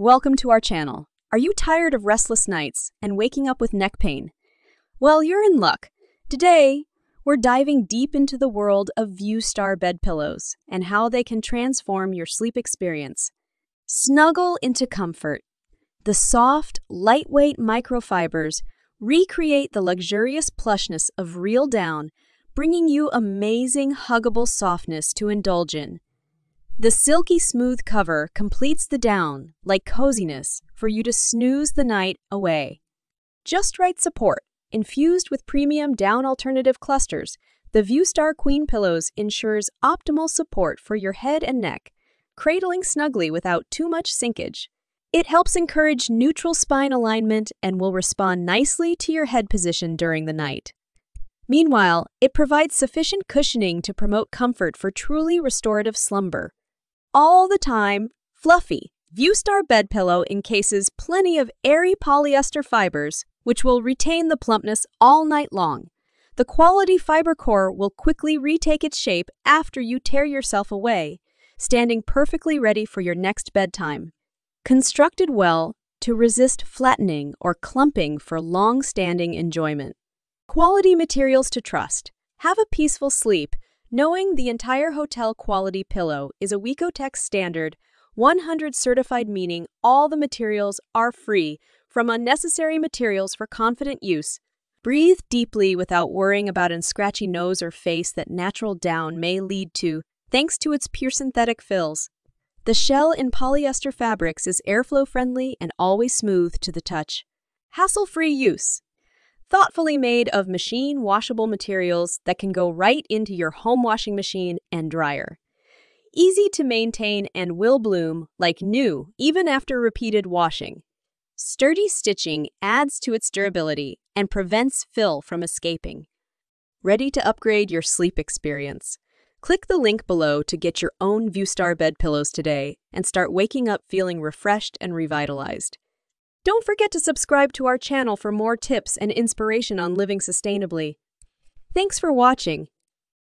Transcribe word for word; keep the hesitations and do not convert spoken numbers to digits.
Welcome to our channel. Are you tired of restless nights and waking up with neck pain? Well, you're in luck. Today, we're diving deep into the world of ViewStar bed pillows and how they can transform your sleep experience. Snuggle into comfort. The soft, lightweight microfibers recreate the luxurious plushness of real down, bringing you amazing huggable softness to indulge in. The silky smooth cover completes the down, like coziness, for you to snooze the night away. Just right support, infused with premium down alternative clusters, the ViewStar Queen Pillows ensures optimal support for your head and neck, cradling snugly without too much sinkage. It helps encourage neutral spine alignment and will respond nicely to your head position during the night. Meanwhile, it provides sufficient cushioning to promote comfort for truly restorative slumber. All the time, fluffy, ViewStar Bed Pillow encases plenty of airy polyester fibers, which will retain the plumpness all night long. The quality fiber core will quickly retake its shape after you tear yourself away, standing perfectly ready for your next bedtime. Constructed well to resist flattening or clumping for long-standing enjoyment. Quality materials to trust. Have a peaceful sleep, knowing the entire hotel quality pillow is a Oeko-Tex Standard one hundred certified, meaning all the materials are free from unnecessary materials for confident use. Breathe deeply without worrying about a scratchy nose or face that natural down may lead to, thanks to its pure synthetic fills. The shell in polyester fabrics is airflow friendly and always smooth to the touch. Hassle-free use. Thoughtfully made of machine washable materials that can go right into your home washing machine and dryer. Easy to maintain and will bloom like new even after repeated washing. Sturdy stitching adds to its durability and prevents fill from escaping. Ready to upgrade your sleep experience? Click the link below to get your own ViewStar bed pillows today and start waking up feeling refreshed and revitalized. Don't forget to subscribe to our channel for more tips and inspiration on living sustainably. Thanks for watching.